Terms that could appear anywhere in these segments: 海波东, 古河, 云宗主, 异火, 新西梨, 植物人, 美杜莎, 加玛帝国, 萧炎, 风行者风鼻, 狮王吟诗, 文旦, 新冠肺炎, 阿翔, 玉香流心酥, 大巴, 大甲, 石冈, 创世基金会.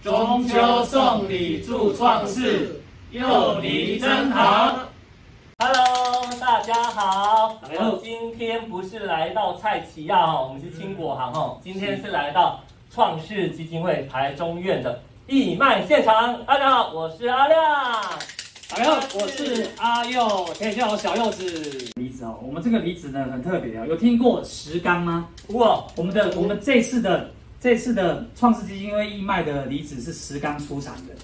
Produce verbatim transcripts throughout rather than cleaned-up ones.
中秋送礼助创世，幼离真堂。Hello， 大家好。我们今天不是来到蔡奇亚哦，我们是青果行哦，今天是来到创世基金会台中院的义卖现场。大家好，我是阿亮。大家好，我是阿佑，可以叫我小柚子。梨子哦，我们这个梨子呢很特别哦，有听过石冈吗？哇，我们的我们这次的。 这次的创世基金会义卖的梨子是石冈出产的，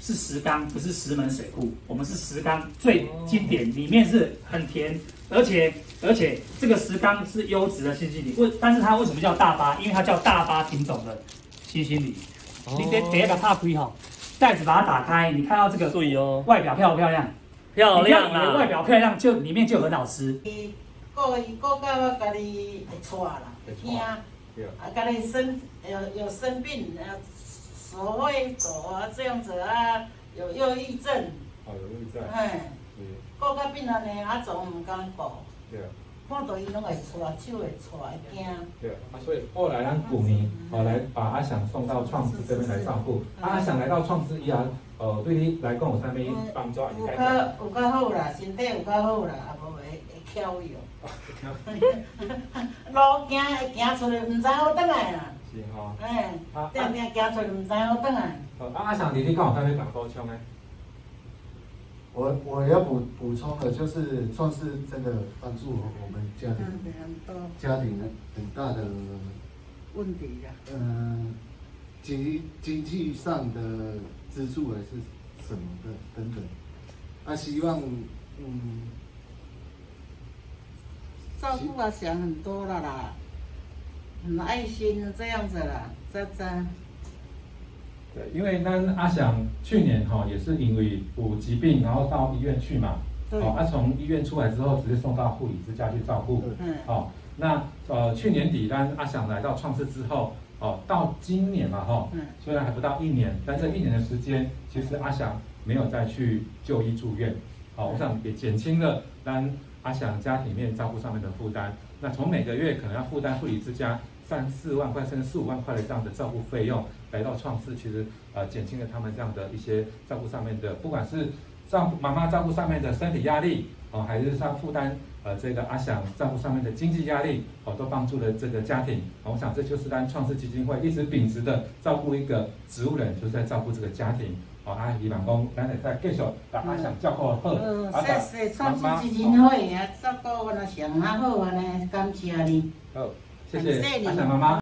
是石冈，不是石门水库。我们是石冈最经典，里面是很甜，而且而且这个石冈是优质的新西梨。为但是它为什么叫大巴？因为它叫大巴品种的新西梨。哦、你得得把它推好，袋子把它打开，你看到这个，对哦，外表漂不漂亮？漂亮啊！你看你外表漂亮，就里面就很好吃。各位各家我家己会错啦，听。 啊，家里生有有生病，呃，手会抖啊，这样子啊，有忧郁症。哦，有忧郁症。哎，各个病人呢，啊，总唔敢顾。对啊。看到伊拢会搓，手会搓，会惊。对啊，所以后来咱股民，哦，来把阿翔送到创世这边来照顾。阿翔来到创世以后，呃，对你来讲有啥物帮助？有较有较好啦，身体有较好啦，啊，无会会翘伊哦。 路行会行出来，唔知好转来啦。是吼。哎，定定行出来，唔知好转来。啊，阿翔，你你讲有啥物想补充的？我我要补补充的就是创世真的帮助我们家庭，家庭很大的问题呀。嗯，经经济上的支柱还是什么的等等。啊，希望嗯。 照顾啊，想很多了啦，很爱心这样子啦，这这。对，因为那阿翔去年哈、哦、也是因为有疾病，然后到医院去嘛，哦，他、啊、从医院出来之后直接送到护理之家去照顾，嗯，哦，那呃去年底当阿翔来到创世之后，哦，到今年嘛哈、哦，嗯，虽然还不到一年，但这一年的时间，其实阿翔没有再去就医住院，好、哦，我想也减轻了当。 阿翔家庭面照顾上面的负担，那从每个月可能要负担护理之家三四万块甚至四五万块的这样的照顾费用，来到创世，其实呃减轻了他们这样的一些照顾上面的，不管是照顾妈妈照顾上面的身体压力哦，还是上负担呃这个阿翔照顾上面的经济压力哦，都帮助了这个家庭。哦、我想这就是当创世基金会一直秉持的照顾一个植物人，就是在照顾这个家庭。 哦，阿姨办公，咱会再继续把阿翔照顾好。嗯，谢谢创世基金会啊，照顾我阿翔啊好啊呢，感谢你。好，谢谢阿翔妈妈。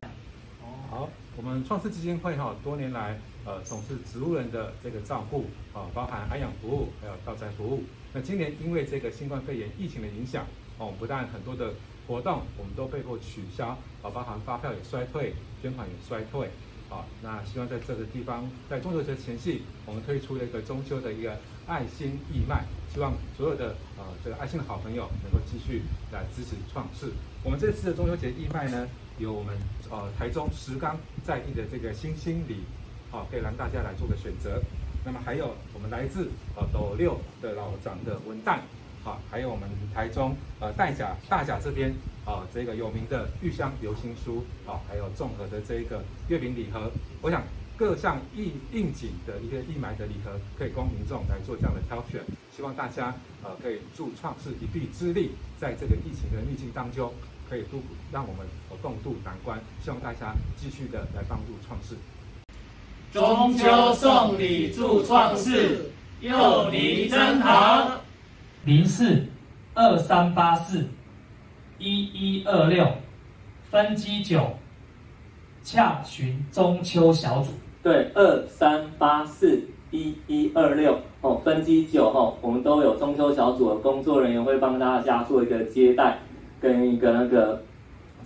哦，好，我们创世基金会哈，多年来呃从事植物人的这个照顾，啊，包含安养服务，还有到宅服务。那今年因为这个新冠肺炎疫情的影响，哦，我们不但很多的活动我们都被迫取消，啊，包含发票也衰退，捐款也衰退。 好，那希望在这个地方，在中秋节前夕，我们推出了一个中秋的一个爱心义卖，希望所有的呃这个爱心的好朋友能够继续来支持创世。我们这次的中秋节义卖呢，有我们呃台中石冈在地的这个星星梨，好、哦、可以让大家来做个选择。那么还有我们来自呃斗六的老长的文旦，好、哦，还有我们台中呃大甲大甲这边。 啊、哦，这个有名的玉香流心酥啊、哦，还有综合的这个月饼礼盒，我想各项应应景的一个义卖的礼盒，可以供民众来做这样的挑选。希望大家呃可以助创世一臂之力，在这个疫情的逆境当中，可以度让我们共度难关。希望大家继续的来帮助创世。中秋送礼助创世，幼梨真堂，零四二三八四。 一一二六分机九，洽询中秋小组。对，二三八四一一二六哦，分机九哦，我们都有中秋小组的工作人员会帮大家做一个接待跟一个那个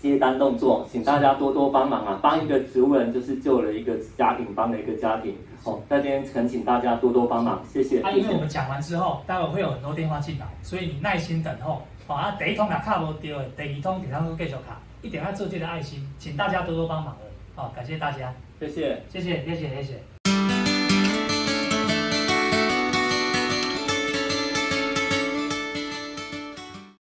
接单动作，请大家多多帮忙啊！帮一个植物人就是救了一个家庭，帮了一个家庭哦。那今天恳请大家多多帮忙，谢谢。啊，因为我们讲完之后，待会会有很多电话进来，所以你耐心等候。 好、哦、啊，第一通也卡无对的，第二通、第三通继续卡，一定要做这个爱心，请大家多多帮忙的，好、哦，感谢大家，谢谢，谢谢，谢谢，谢谢。